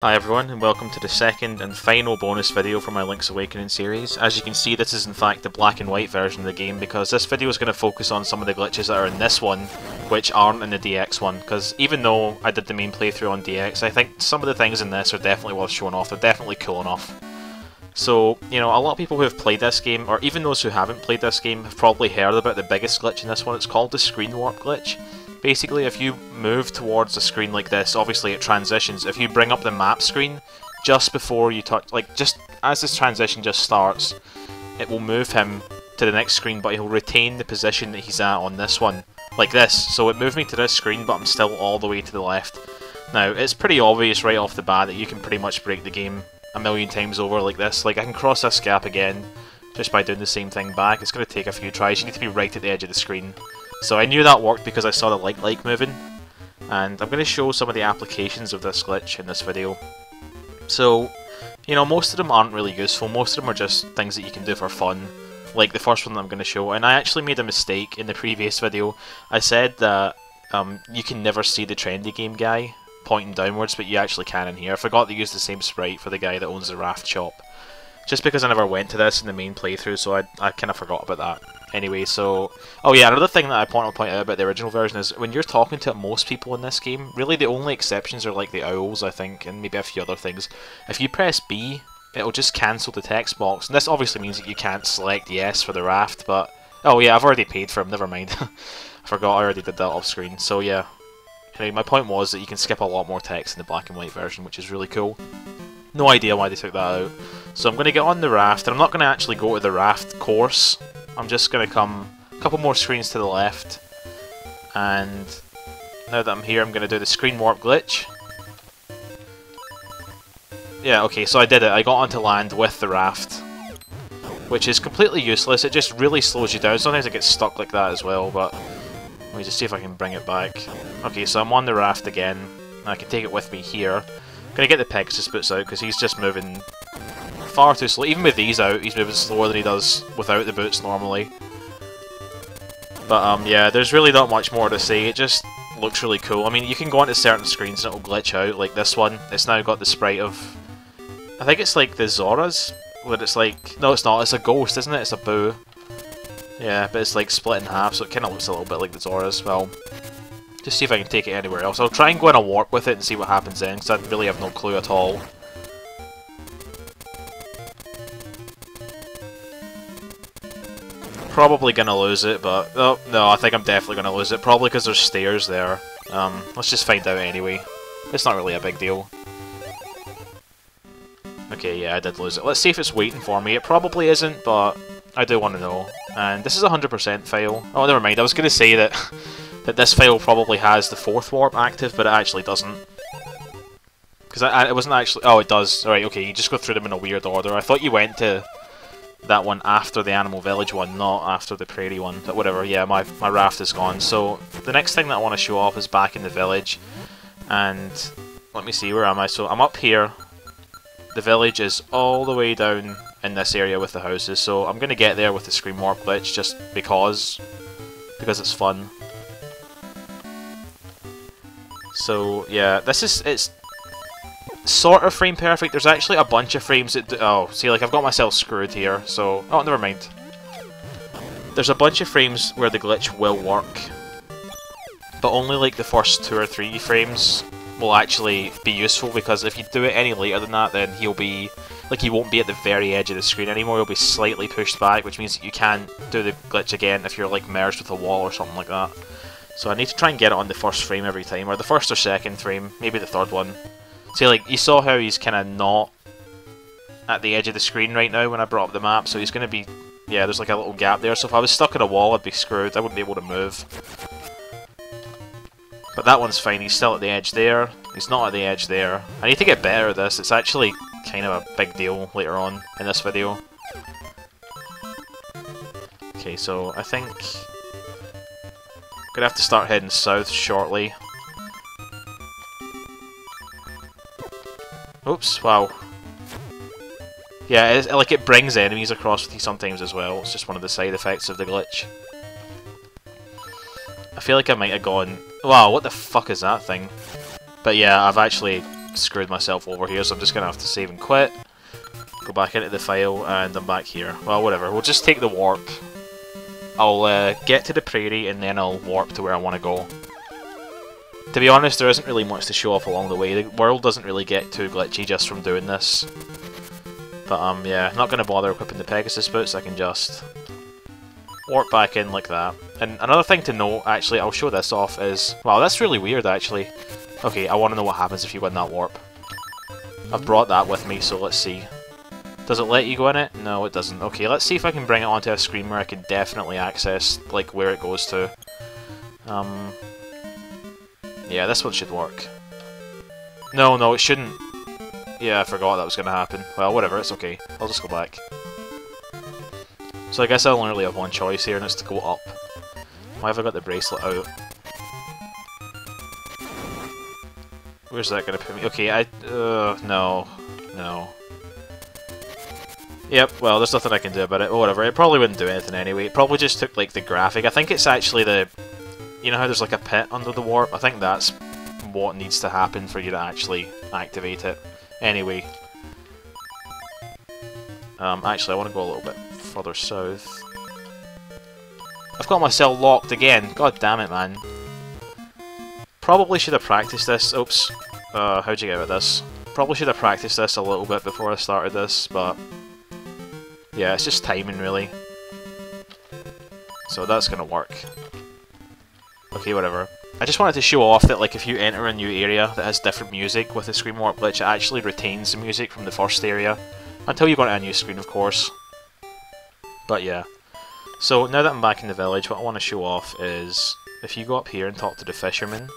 Hi everyone, and welcome to the second and final bonus video for my Link's Awakening series. As you can see, this is in fact the black and white version of the game, because this video is going to focus on some of the glitches that are in this one, which aren't in the DX one, because even though I did the main playthrough on DX, I think some of the things in this are definitely worth showing off, they're definitely cool enough. So, you know, a lot of people who have played this game, or even those who haven't played this game, have probably heard about the biggest glitch in this one. It's called the screen warp glitch. Basically, if you move towards the screen like this, obviously it transitions. If you bring up the map screen just before you touch, like just as this transition just starts, it will move him to the next screen, but he'll retain the position that he's at on this one, like this. So it moved me to this screen, but I'm still all the way to the left. Now, it's pretty obvious right off the bat that you can pretty much break the game a million times over like this. Like, I can cross this gap again just by doing the same thing back. It's going to take a few tries. You need to be right at the edge of the screen. So I knew that worked because I saw the like moving, and I'm going to show some of the applications of this glitch in this video. So, you know, most of them aren't really useful, most of them are just things that you can do for fun, like the first one that I'm going to show. And I actually made a mistake in the previous video. I said that you can never see the trendy game guy pointing downwards, but you actually can in here. I forgot to use the same sprite for the guy that owns the raft shop, just because I never went to this in the main playthrough, so I kind of forgot about that. Anyway, so... oh yeah, another thing that I want to point out about the original version is when you're talking to most people in this game, really the only exceptions are like the owls, I think, and maybe a few other things. If you press B, it'll just cancel the text box, and this obviously means that you can't select yes for the raft, but... oh yeah, I've already paid for him, never mind. I forgot I already did that off screen, so yeah. Anyway, my point was that you can skip a lot more text in the black and white version, which is really cool. No idea why they took that out. So I'm going to get on the raft, and I'm not going to actually go to the raft course. I'm just going to come a couple more screens to the left, and now that I'm here I'm going to do the screen warp glitch. Yeah, okay, so I did it. I got onto land with the raft, which is completely useless. It just really slows you down. Sometimes I get stuck like that as well, but let me just see if I can bring it back. Okay, so I'm on the raft again, and I can take it with me here. I'm going to get the Pegasus boots out because he's just moving far too slow. Even with these out, he's moving slower than he does without the boots normally. But yeah, there's really not much more to say. It just looks really cool. I mean, you can go onto certain screens and it'll glitch out, like this one. It's now got the sprite of... I think it's like the Zoras, but it's like... no, it's not. It's a ghost, isn't it? It's a Boo. Yeah, but it's like split in half, so it kind of looks a little bit like the Zoras. Well, just see if I can take it anywhere else. I'll try and go in a warp with it and see what happens then, because I really have no clue at all. Probably gonna lose it, but oh no, I think I'm definitely gonna lose it. Probably because there's stairs there. Let's just find out anyway. It's not really a big deal. Okay, yeah, I did lose it. Let's see if it's waiting for me. It probably isn't, but I do want to know. And this is a 100% fail. Oh, never mind. I was gonna say that this fail probably has the fourth warp active, but it actually doesn't. Because it wasn't actually. Oh, it does. All right, okay. You just go through them in a weird order. I thought you went to that one after the Animal Village one, not after the Prairie one, but whatever. Yeah, my raft is gone. So the next thing that I want to show off is back in the village, and let me see, where am I? So I'm up here. The village is all the way down in this area with the houses, so I'm going to get there with the screen warp glitch just because it's fun. So yeah, this is, it's sort of frame perfect. There's actually a bunch of frames that oh, see, like, I've got myself screwed here, so... oh, never mind. There's a bunch of frames where the glitch will work, but only, like, the first 2 or 3 frames will actually be useful, because if you do it any later than that, then he'll be... like, he won't be at the very edge of the screen anymore. He'll be slightly pushed back, which means that you can't do the glitch again if you're, like, merged with a wall or something like that. So I need to try and get it on the first frame every time, or the first or second frame, maybe the third one. See, like, you saw how he's kind of not at the edge of the screen right now when I brought up the map, so he's going to be... yeah, there's like a little gap there, so if I was stuck in a wall, I'd be screwed. I wouldn't be able to move. But that one's fine. He's still at the edge there. He's not at the edge there. I need to get better at this. It's actually kind of a big deal later on in this video. Okay, so I think... I'm going to have to start heading south shortly. Oops, wow. Yeah, like, it brings enemies across with you sometimes as well. It's just one of the side effects of the glitch. I feel like I might have gone... wow, what the fuck is that thing? But yeah, I've actually screwed myself over here, so I'm just going to have to save and quit. Go back into the file, and I'm back here. Well, whatever, we'll just take the warp. I'll get to the prairie, and then I'll warp to where I want to go. To be honest, there isn't really much to show off along the way. The world doesn't really get too glitchy just from doing this. But yeah, I'm not going to bother equipping the Pegasus boots, I can just warp back in like that. And another thing to note, actually, I'll show this off is... Wow, that's really weird, actually. Okay, I want to know what happens if you win that warp. I've brought that with me, so let's see. Does it let you go in it? No, it doesn't. Okay, let's see if I can bring it onto a screen where I can definitely access, like, where it goes to. Yeah, this one should work. No, no, it shouldn't. Yeah, I forgot that was going to happen. Well, whatever, it's okay. I'll just go back. So I guess I only really have one choice here, and it's to go up. Why have I got the bracelet out? Where's that going to put me? Okay, no. No. Yep, well, there's nothing I can do about it. Or whatever, it probably wouldn't do anything anyway. It probably just took, like, the graphic. I think it's actually the... You know how there's, like, a pit under the warp? I think that's what needs to happen for you to actually activate it. Anyway. Actually, I want to go a little bit further south. I've got myself locked again. God damn it, man. Probably should have practiced this. Oops. How'd you get with this? Probably should have practiced this a little bit before I started this, but... Yeah, it's just timing, really. So that's gonna work. Okay, whatever. I just wanted to show off that, like, if you enter a new area that has different music with the screen warp glitch, it actually retains the music from the first area. Until you go to a new screen, of course. But yeah. So, now that I'm back in the village, what I want to show off is... If you go up here and talk to the fisherman...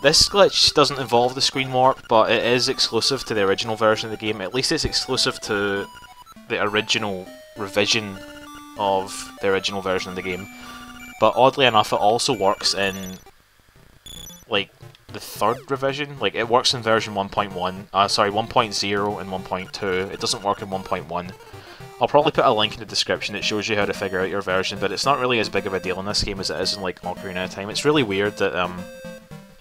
This glitch doesn't involve the screen warp, but it is exclusive to the original version of the game. At least it's exclusive to the original revision of the original version of the game. But oddly enough, it also works in, like, the third revision. Like, it works in version 1.1, 1.0 and 1.2. It doesn't work in 1.1. I'll probably put a link in the description that shows you how to figure out your version, but it's not really as big of a deal in this game as it is in, like, Ocarina of Time. It's really weird that,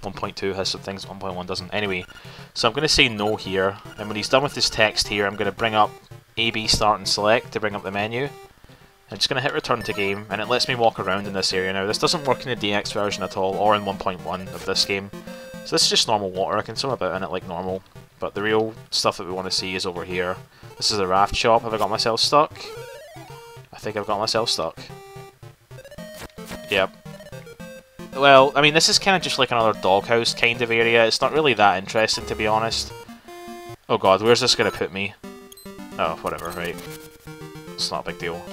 1.2 has some things 1.1 doesn't. Anyway, so I'm going to say no here, and when he's done with this text here, I'm going to bring up AB Start and Select to bring up the menu. I'm just going to hit Return to Game, and it lets me walk around in this area now. This doesn't work in the DX version at all, or in 1.1 of this game. So this is just normal water, I can swim about in it like normal, but the real stuff that we want to see is over here. This is a raft shop. Have I got myself stuck? I think I've got myself stuck. Yep. Well, I mean, this is kind of just like another doghouse kind of area. It's not really that interesting, to be honest. Oh god, where's this going to put me? Oh, whatever, right. It's not a big deal.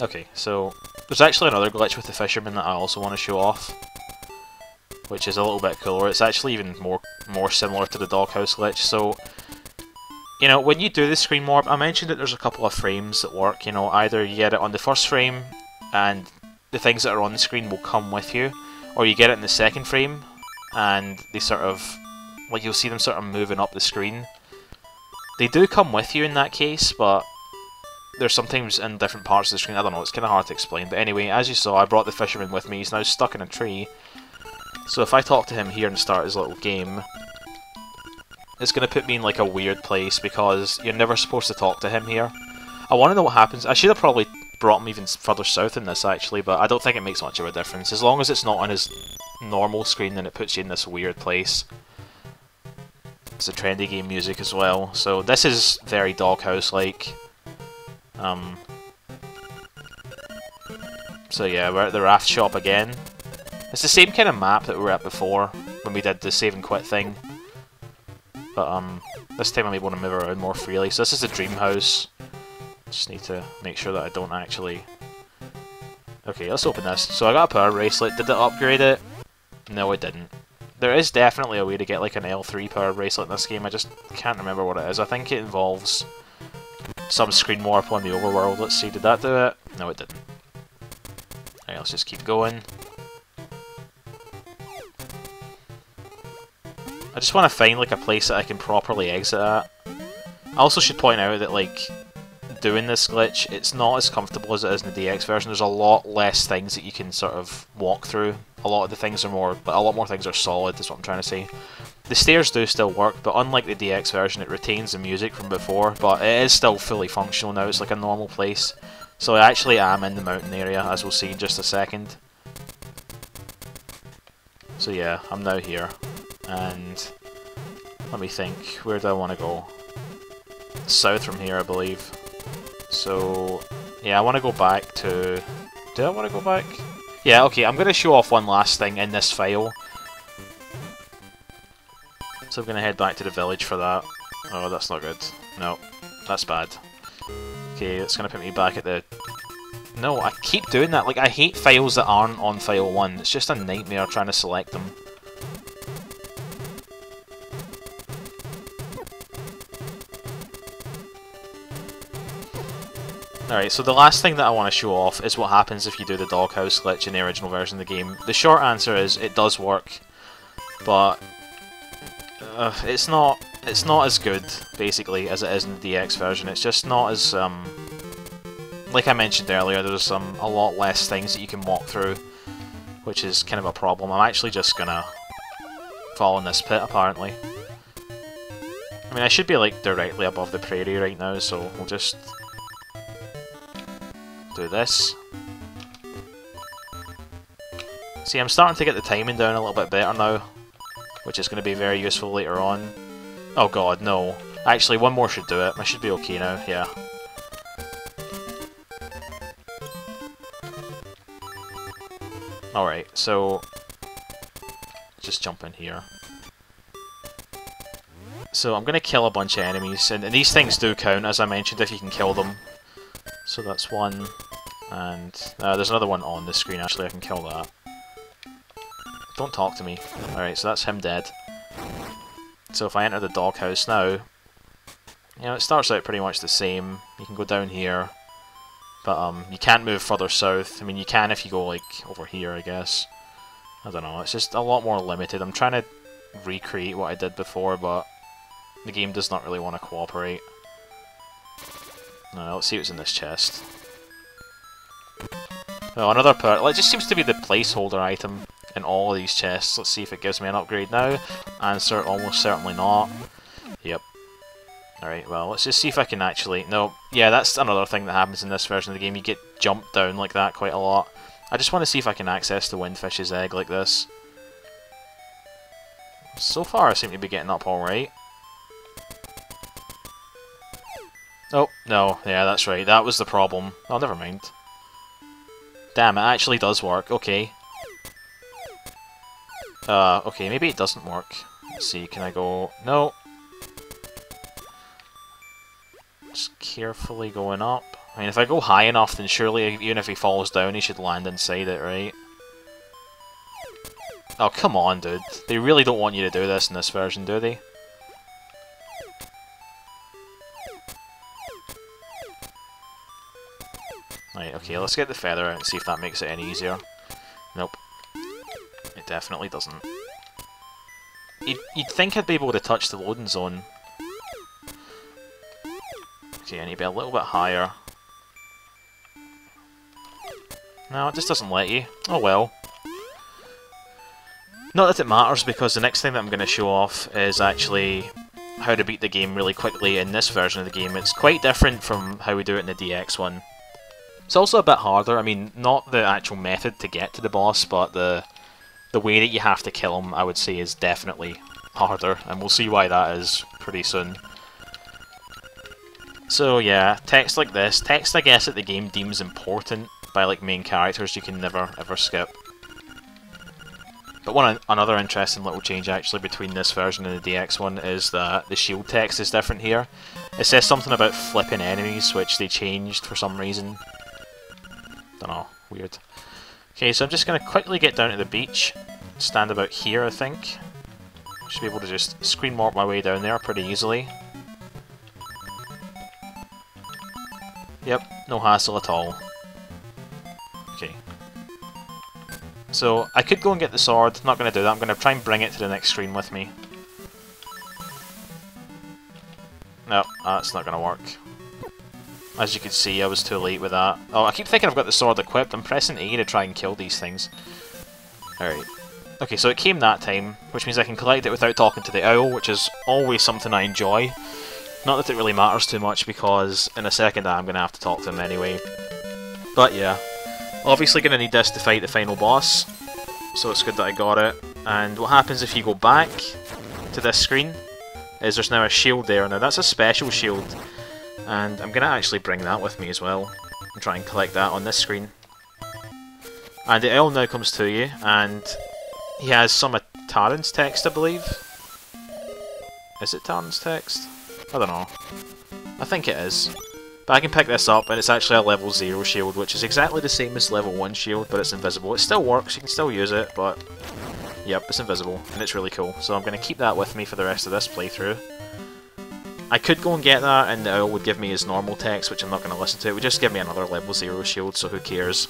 Okay, so... There's actually another glitch with the fisherman that I also want to show off. Which is a little bit cooler. It's actually even more similar to the doghouse glitch, so... You know, when you do the screen warp, I mentioned that there's a couple of frames that work, you know, either you get it on the first frame and the things that are on the screen will come with you, or you get it in the second frame and they sort of, like, you'll see them sort of moving up the screen. They do come with you in that case, but they're sometimes in different parts of the screen. I don't know, it's kind of hard to explain, but anyway, as you saw, I brought the fisherman with me. He's now stuck in a tree, so if I talk to him here and start his little game... It's going to put me in, like, a weird place because you're never supposed to talk to him here. I want to know what happens. I should have probably brought him even further south in this, actually, but I don't think it makes much of a difference. As long as it's not on his normal screen, then it puts you in this weird place. It's a trendy game music as well, so this is very doghouse-like. So yeah, we're at the raft shop again. It's the same kind of map that we were at before when we did the save and quit thing. But this time I'm able to move around more freely. So this is the Dream House. Just need to make sure that I don't actually... Okay, let's open this. So I got a power bracelet. Did it upgrade it? No, it didn't. There is definitely a way to get, like, an L3 power bracelet in this game. I just can't remember what it is. I think it involves some screen warp on the overworld. Let's see, did that do it? No, it didn't. Alright, let's just keep going. I just want to find, like, a place that I can properly exit at. I also should point out that, like, doing this glitch, it's not as comfortable as it is in the DX version. There's a lot less things that you can sort of walk through. A lot of the things are more, but a lot more things are solid, is what I'm trying to say. The stairs do still work, but unlike the DX version, it retains the music from before, but it is still fully functional now. It's like a normal place. So I actually am in the mountain area, as we'll see in just a second. So yeah, I'm now here, and let me think, where do I want to go? South from here, I believe. So yeah, I want to go back to... do I want to go back? Yeah, okay, I'm going to show off one last thing in this file. So I'm going to head back to the village for that. Oh, that's not good. No, that's bad. Okay, it's going to put me back at the... no, I keep doing that. Like, I hate files that aren't on file 1. It's just a nightmare trying to select them. Alright, so the last thing that I want to show off is what happens if you do the doghouse glitch in the original version of the game. The short answer is, it does work, but... it's not as good, basically, as it is in the DX version. It's just not as, like I mentioned earlier, there's a lot less things that you can walk through, which is kind of a problem. I'm actually just gonna fall in this pit, apparently. I mean, I should be, like, directly above the prairie right now, so we'll just do this. See, I'm starting to get the timing down a little bit better now, which is going to be very useful later on. Oh god, no. Actually, one more should do it. I should be okay now, yeah. Alright, so... just jump in here. So I'm going to kill a bunch of enemies, and these things do count, as I mentioned, if you can kill them. So that's one, and there's another one on the screen, actually, I can kill that. Don't talk to me. Alright, so that's him dead. So if I enter the doghouse now, you know, it starts out pretty much the same. You can go down here, but you can't move further south. I mean, you can if you go, like, over here, I guess. I don't know, it's just a lot more limited. I'm trying to recreate what I did before, but the game does not really want to cooperate. No, let's see what's in this chest. Oh, another perk. It just seems to be the placeholder item in all of these chests. Let's see if it gives me an upgrade now. Answer, almost certainly not. Yep. Alright, well, let's just see if I can actually... no, yeah, that's another thing that happens in this version of the game. You get jumped down like that quite a lot. I just want to see if I can access the Windfish's egg like this. So far, I seem to be getting up alright. Oh, no. Yeah, that's right. That was the problem. Oh, never mind. Damn, it actually does work. Okay. Okay, maybe it doesn't work. Let's see, can I go... no. Just carefully going up. I mean, if I go high enough, then surely, even if he falls down, he should land inside it, right? Oh, come on, dude. They really don't want you to do this in this version, do they? Right, okay, let's get the feather out and see if that makes it any easier. Nope. It definitely doesn't. You'd think I'd be able to touch the loading zone. Okay, I need to be a little bit higher. No, it just doesn't let you. Oh well. Not that it matters, because the next thing that I'm going to show off is actually how to beat the game really quickly in this version of the game. It's quite different from how we do it in the DX one. It's also a bit harder. I mean, not the actual method to get to the boss, but the way that you have to kill him, I would say, is definitely harder, and we'll see why that is pretty soon. So yeah, text like this. Text, I guess, that the game deems important by, like, main characters you can never, ever skip. But another interesting little change, actually, between this version and the DX one is that the shield text is different here. It says something about flipping enemies, which they changed for some reason. Dunno, weird. Okay, so I'm just going to quickly get down to the beach, stand about here, I think. Should be able to just screen warp my way down there pretty easily. Yep, no hassle at all. Okay. So, I could go and get the sword, not going to do that, I'm going to try and bring it to the next screen with me. No, that's not going to work. As you can see, I was too late with that. Oh, I keep thinking I've got the sword equipped. I'm pressing A to try and kill these things. Alright. Okay, so it came that time, which means I can collect it without talking to the owl, which is always something I enjoy. Not that it really matters too much, because in a second I'm going to have to talk to him anyway. But yeah. Obviously going to need this to fight the final boss, so it's good that I got it. And what happens if you go back to this screen is there's now a shield there. Now that's a special shield, and I'm going to actually bring that with me as well and try and collect that on this screen. And the owl now comes to you, and he has some of Taran's text, I believe. Is it Taran's text? I don't know. I think it is. But I can pick this up, and it's actually a level 0 shield, which is exactly the same as level 1 shield, but it's invisible. It still works, you can still use it, but yep, it's invisible, and it's really cool. So I'm going to keep that with me for the rest of this playthrough. I could go and get that, and the owl would give me his normal text, which I'm not going to listen to. It would just give me another level 0 shield, so who cares.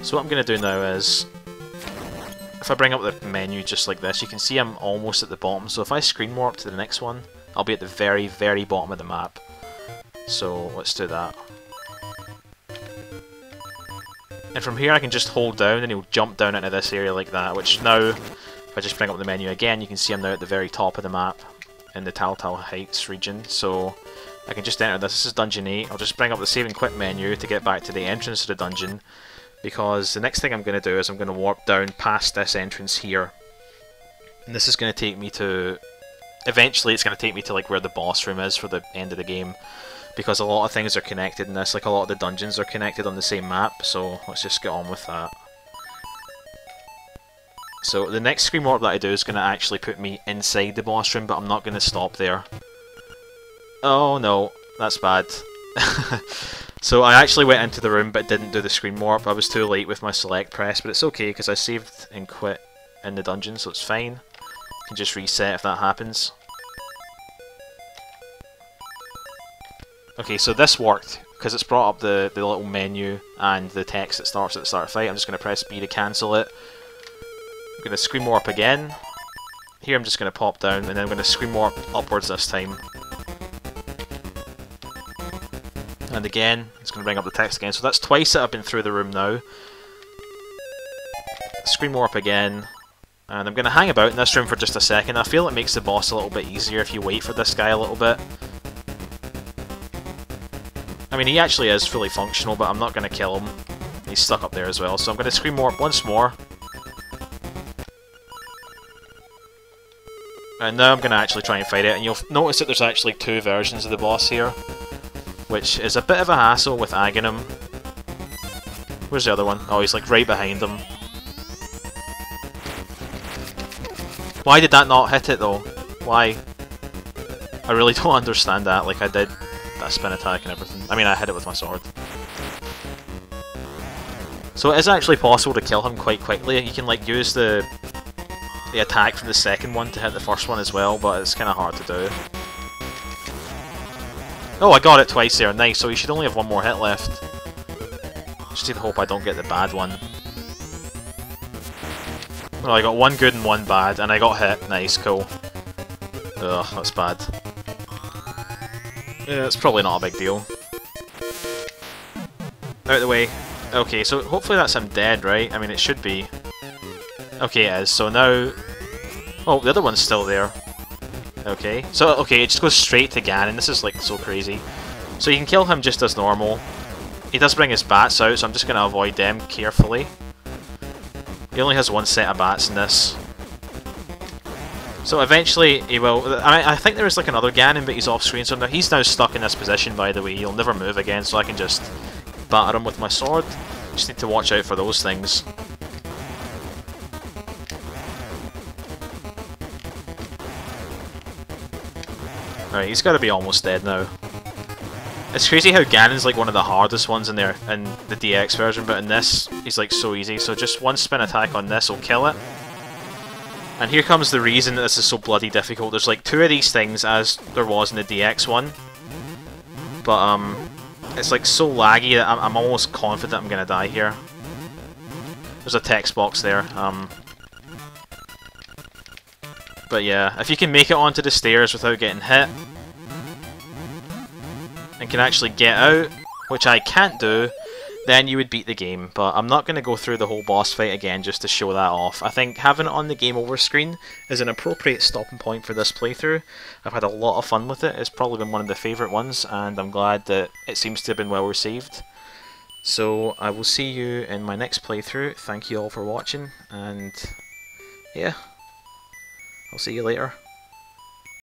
So what I'm going to do now is, if I bring up the menu just like this, you can see I'm almost at the bottom, so if I screen warp to the next one, I'll be at the very, very bottom of the map. So let's do that. And from here I can just hold down and he'll jump down into this area like that, which now, if I just bring up the menu again, you can see I'm now at the very top of the map in the Tal Tal Heights region. So I can just enter this. This is Dungeon 8. I'll just bring up the save and quit menu to get back to the entrance to the dungeon, because the next thing I'm going to do is I'm going to warp down past this entrance here. And this is going to take me to, eventually it's going to take me to like where the boss room is for the end of the game, because a lot of things are connected in this, like a lot of the dungeons are connected on the same map, so let's just get on with that. So the next screen warp that I do is going to actually put me inside the boss room, but I'm not going to stop there. Oh no, that's bad. So I actually went into the room but didn't do the screen warp. I was too late with my select press, but it's okay because I saved and quit in the dungeon, so it's fine. I can just reset if that happens. Okay, so this worked, because it's brought up the little menu and the text that starts at the start of the fight. I'm just going to press B to cancel it. I'm going to screen warp again. Here I'm just going to pop down, and then I'm going to screen warp upwards this time. And again, it's going to bring up the text again. So that's twice that I've been through the room now. Screen warp again. And I'm going to hang about in this room for just a second. I feel it makes the boss a little bit easier if you wait for this guy a little bit. I mean, he actually is fully functional, but I'm not going to kill him. He's stuck up there as well, so I'm going to screen warp once more. And now I'm going to actually try and fight it, and you'll notice that there's actually two versions of the boss here, which is a bit of a hassle with Aghanim. Where's the other one? Oh, he's like right behind him. Why did that not hit it though? Why? I really don't understand that, like I did that spin attack and everything. I mean, I hit it with my sword. So it is actually possible to kill him quite quickly. You can like use the attack from the second one to hit the first one as well, but it's kind of hard to do. Oh, I got it twice there, nice, so he should only have one more hit left. Just need to hope I don't get the bad one. Well, I got one good and one bad, and I got hit, nice, cool. Ugh, that's bad. Yeah, it's probably not a big deal. Out of the way. Okay, so hopefully that's him dead, right? I mean, it should be. Okay, it is. So now, oh, the other one's still there. Okay. So, okay, it just goes straight to Ganon. This is, like, so crazy. So you can kill him just as normal. He does bring his bats out, so I'm just going to avoid them carefully. He only has one set of bats in this. So eventually he will. I think there is like another Ganon, but he's off screen, so he's now stuck in this position, by the way. He'll never move again, so I can just batter him with my sword. Just need to watch out for those things. Alright, he's got to be almost dead now. It's crazy how Ganon's like one of the hardest ones in there in the DX version, but in this, he's like so easy. So just one spin attack on this will kill it. And here comes the reason that this is so bloody difficult. There's like two of these things, as there was in the DX one. But, it's like so laggy that I'm almost confident I'm gonna die here. There's a text box there, But yeah, if you can make it onto the stairs without getting hit, and can actually get out, which I can't do, then you would beat the game. But I'm not going to go through the whole boss fight again just to show that off. I think having it on the game over screen is an appropriate stopping point for this playthrough. I've had a lot of fun with it. It's probably been one of the favourite ones, and I'm glad that it seems to have been well received. So I will see you in my next playthrough. Thank you all for watching, and yeah, I'll see you later.